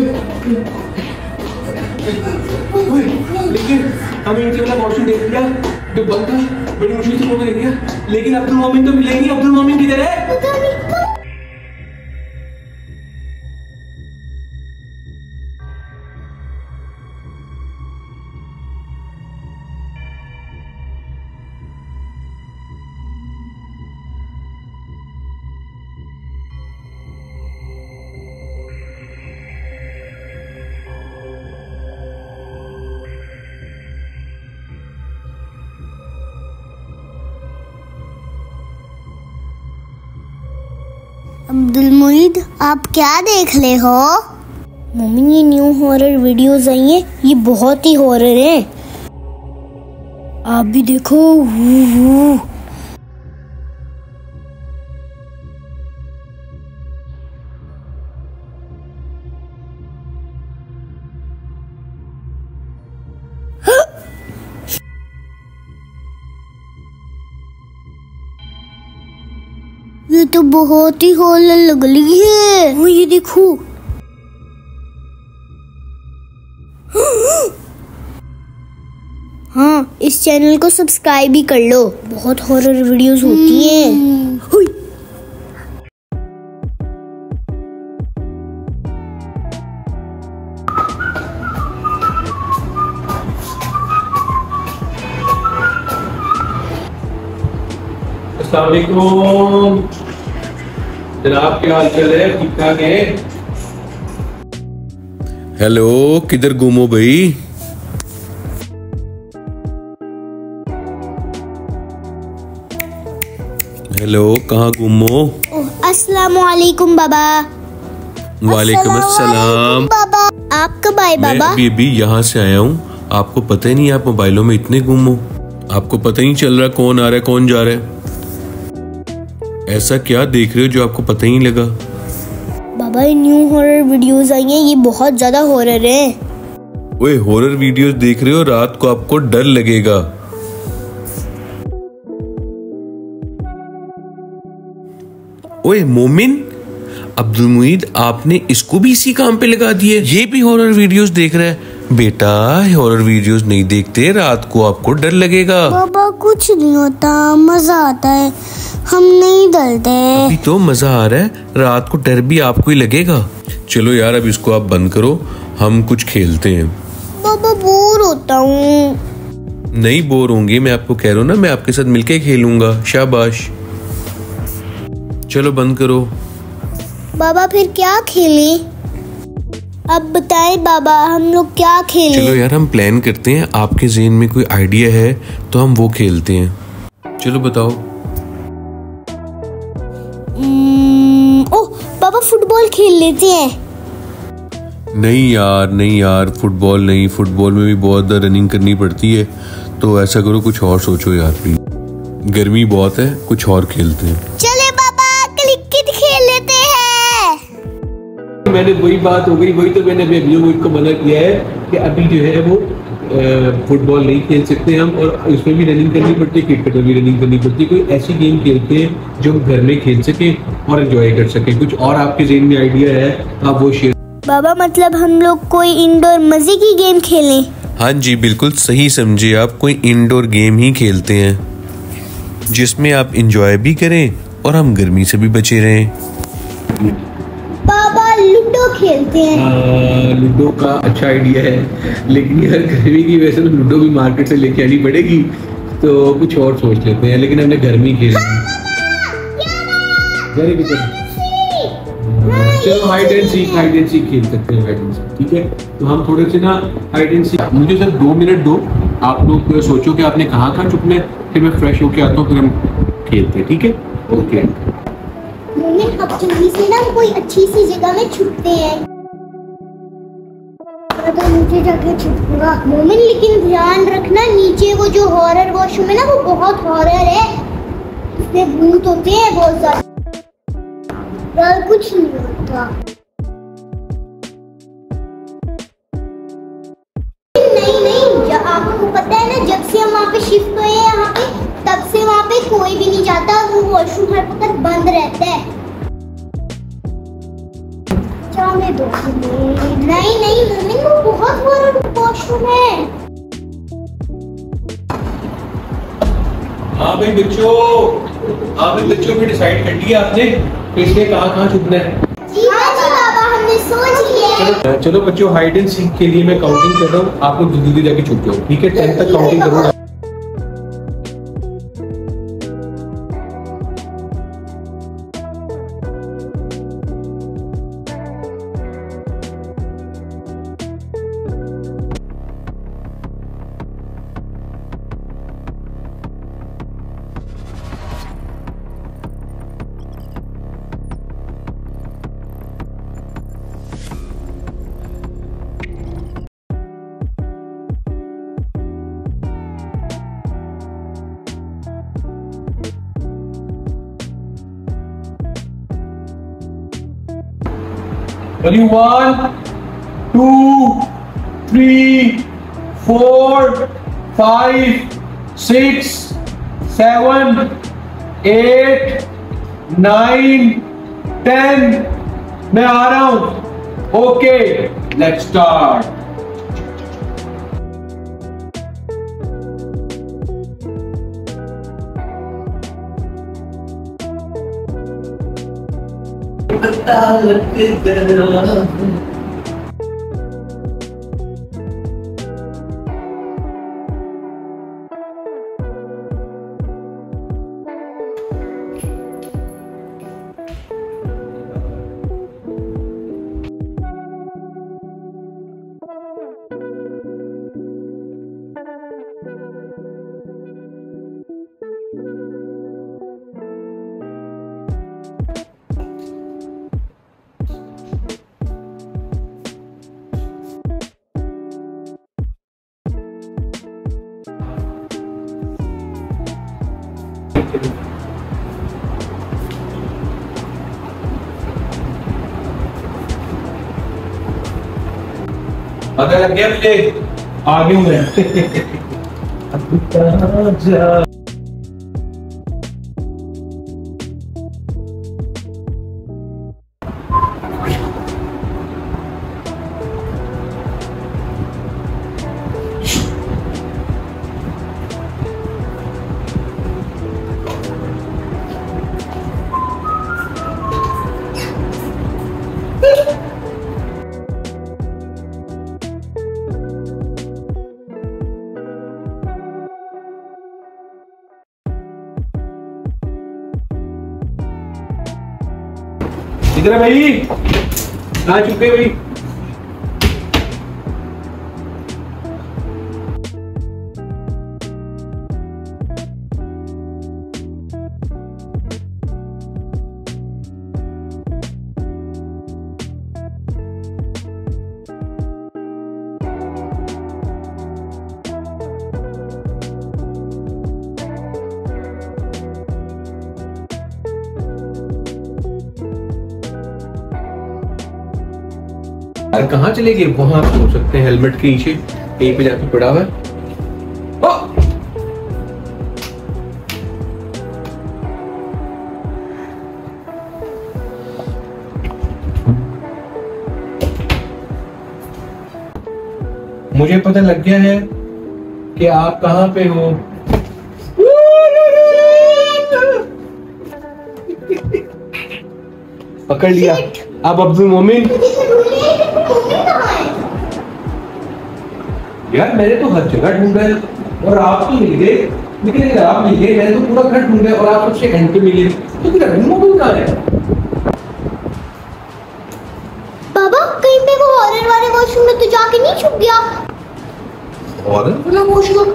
लेकिन हमें इनके वाला ऑप्शन देख लिया जो बंद था, बड़ी मुश्किल से वो देख लिया। लेकिन अब्दुल मोमिन तो मिलेगी, अब्दुल मोमिन किधर है? अब्दुल मुईद, आप क्या देख ले हो? मम्मी ये न्यू हॉरर वीडियोस आई हैं, ये बहुत ही हॉरर है, आप भी देखो। ये तो बहुत ही हॉरर लग रही है। वो ये देखो, हाँ इस चैनल को सब्सक्राइब भी कर लो, बहुत हॉरर वीडियोस होती हैं। अस्सलामुअलैकुम जनाब, क्या हाल चाल है? ठीक ठाक है। हेलो, किधर गुम हो भाई? हेलो, कहाँ गुम हो? अस्सलामुअलैकुम बाबा। वालेकुम अस्सलाम बाबा। आप कब आए बाबा? मैं अभी यहाँ से आया हूँ। आपको पता ही नहीं, आप मोबाइलों में इतने गुम हो, आपको पता ही नहीं चल रहा कौन आ रहा है कौन जा रहा है। ऐसा क्या देख रहे हो जो आपको पता ही नहीं लगा? बाबा ये न्यू हॉरर वीडियोस आई हैं, ये बहुत ज्यादा हॉरर है। ओए हॉरर वीडियोस देख रहे हो, रात को आपको डर लगेगा। ओए मोमिन, अब्दुल मुईद आपने इसको भी इसी काम पे लगा दिया, ये भी हॉरर वीडियोस देख रहा है। बेटा हॉरर वीडियोस नहीं देखते, रात को आपको डर लगेगा। बाबा कुछ नहीं होता, मजा आता है, हम नहीं डरते। अभी तो मजा आ रहा है, रात को डर भी आपको ही लगेगा। चलो यार अब इसको आप बंद करो, हम कुछ खेलते हैं। बाबा बोर होता हूँ। नहीं बोर होंगे, मैं आपको कह रहा हूँ ना, मैं आपके साथ मिलके खेलूंगा। शाबाश, चलो बंद करो। बाबा फिर क्या खेलें? अब बताएं बाबा, हम लोग क्या खेलें? चलो यार हम प्लान करते हैं, आपके ज़हन में कोई आइडिया है तो हम वो खेलते हैं। चलो बताओ। ओह बाबा फुटबॉल खेल लेते हैं। नहीं यार, नहीं यार फुटबॉल नहीं, फुटबॉल में भी बहुत रनिंग करनी पड़ती है, तो ऐसा करो कुछ और सोचो यार, प्लीज गर्मी बहुत है, कुछ और खेलते हैं। चले बाबा क्रिकेट खेल लेते हैं। मैंने वही बात हो गई, वही तो मैंने अब्दुल मुईद को मना किया है कि अभी जो है वो फुटबॉल नहीं खेल सकते हम, और उसमें भी रनिंग करनी पड़ती है, क्रिकेट में भी रनिंग करनी पड़ती है। कोई ऐसी गेम खेलते हैं जो हम घर में खेल सकें और एंजॉय कर सकें। कुछ और आपके जहन में आइडिया है आप वो शेयर। बाबा मतलब हम लोग कोई इंडोर मजे की गेम खेलें? हाँ जी बिल्कुल सही समझे आप, कोई इंडोर गेम ही खेलते हैं जिसमें आप इंजॉय भी करें और हम गर्मी से भी बचे रहें। लूडो खेलते हैं। लूडो का अच्छा आइडिया है, लेकिन यार गर्मी की वजह से लूडो भी मार्केट से लेके आनी पड़ेगी, तो कुछ और सोच लेते हैं। लेकिन हमने गर्मी खेला गर्मी, चलो हाइड एंड सीक खेल सकते हैं। ठीक है तो हम थोड़े से ना हाइड एंड सीक, मुझे सर 2 मिनट दो, आप लोग सोचो कि आपने कहाँ कहाँ छुपना है, फिर मैं फ्रेश होके आता हूँ, फिर हम खेलते हैं। ठीक है ओके। अब जल्दी से ना कोई अच्छी सी जगह में छुपते हैं। तो नीचे जाके छुपूंगा मोमिन, लेकिन ध्यान रखना नीचे वो जो हॉरर वॉशरूम है ना, वो बहुत हॉरर है, उसमें भूत होते हैं बहुत ज्यादा, कुछ नहीं होता। नहीं नहीं आपको पता है ना, जब से हम वहाँ पे शिफ्ट हुए हैं यहाँ पे, तब से वहाँ पे कोई भी नहीं जाता, वो वॉशरूम हर वक्त बंद रहता है। होने दो। नहीं नहीं मम्मी, वो बहुत बड़ा वॉशरूम है। हाँ भाई बच्चों भी डिसाइड कर लिया आपने इसलिए कहाँ छुपना है? जी हाँ जी बाबा, हमने सोच लिया है। चलो बच्चों, हाइड एंड सीक के लिए मैं काउंटिंग कर रहा हूँ, आप लोग जल्दी जाके छुप जाओ, ठीक है? 10 तक काउंटिंग करूँगा। 1 2 3 4 5 6 7 8 9 10 मैं आ रहा हूं। Okay, let's start. पता लग गया मुझे, आ गया मैं। इधर भाई, कहाँ छुपे भाई? कहाँ चले गए? वहां पहुंच सकते हैं, हेलमेट के नीचे कहीं पे जाके पड़ा हुआ है। मुझे पता लग गया है कि आप कहाँ पे हो। पकड़ लिया आप अब्दुल मोमिन। यार मैंने तो हर जगह ढूंढा और आप तो मिल गए, लेकिन आप मिल गए, मैंने तो पूरा घर ढूंढा और आप सबसे एंड पे मिले, तो फिर अब्दुल मोमिन कहाँ है? बाबा कहीं पे वो हॉरर वाले वॉशरूम में तो जाके नहीं छुप गया? हॉरर वाला वॉशरूम?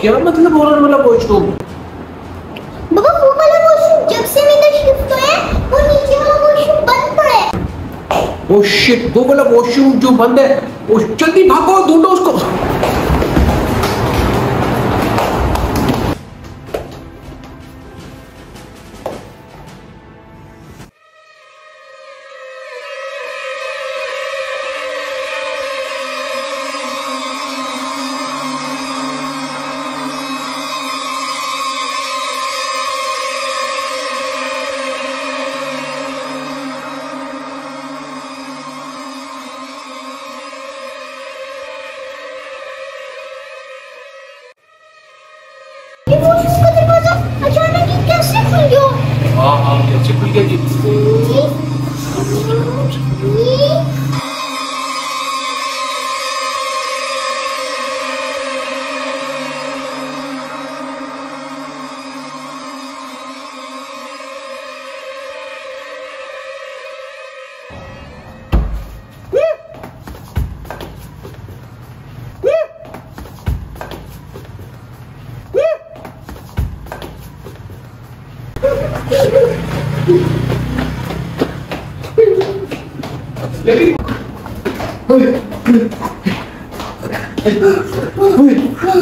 क्या मतलब हॉरर वाला वॉशरूम? बाबा वो वाला वॉशरूम जब से मैं शिफ्ट हुआ है वो नीचे वाला वॉशरूम बंद पड़ा है। ओ शिट, वो वाला वॉशरूम जो बंद है, वो जल्दी भागो ढूंढो उसको। शुक्रिया जी।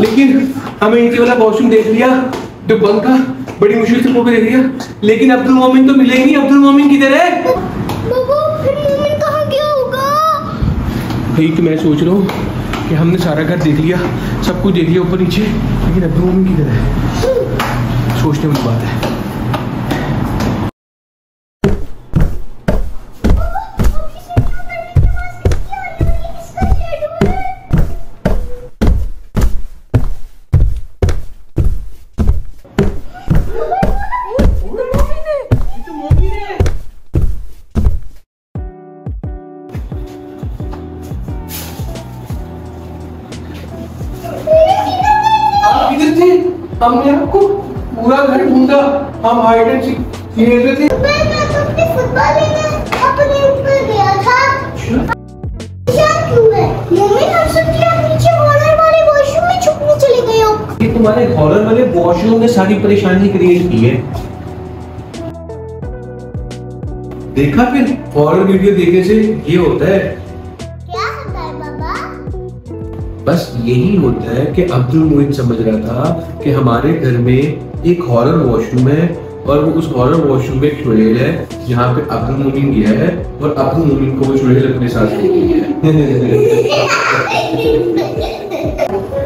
लेकिन हमें इनके वाला वॉशरूम देख लिया जो बंद था, बड़ी मुश्किल से खोके देख लिया, लेकिन अब्दुल मोमिन तो मिले ही नहीं। अब्दुल मोमिन किधर है? कहाँ गया होगा? भाई तो मैं सोच रहा हूँ कि हमने सारा घर देख लिया, सब कुछ देख लिया ऊपर नीचे, लेकिन अब्दुल मोमिन किधर है? सोचने वाली बात है। हमने आपको पूरा घर ढूंढा, हम हाइड एंड सीक खेल रहे थे। मैं तो अपने फुटबॉल लेने अपने ऊपर गया था। क्या क्यों है? मम्मी हम सब क्या नीचे हॉरर वाले वॉशरूम में छुपने चले गए हो? ये तुम्हारे हॉरर वाले वॉशरूम ने सारी परेशानी क्रिएट की है। देखा फिर हॉरर वीडियो देखने से ये होता है। बस यही होता है कि अब्दुल मोइन समझ रहा था कि हमारे घर में एक हॉरर वॉशरूम है और वो उस हॉरर वॉशरूम में चुड़ैल है, जहाँ पे अब्दुल मोइन गया है और अब्दुल मोइन को वो चुड़ैल अपने साथ लेके गया है।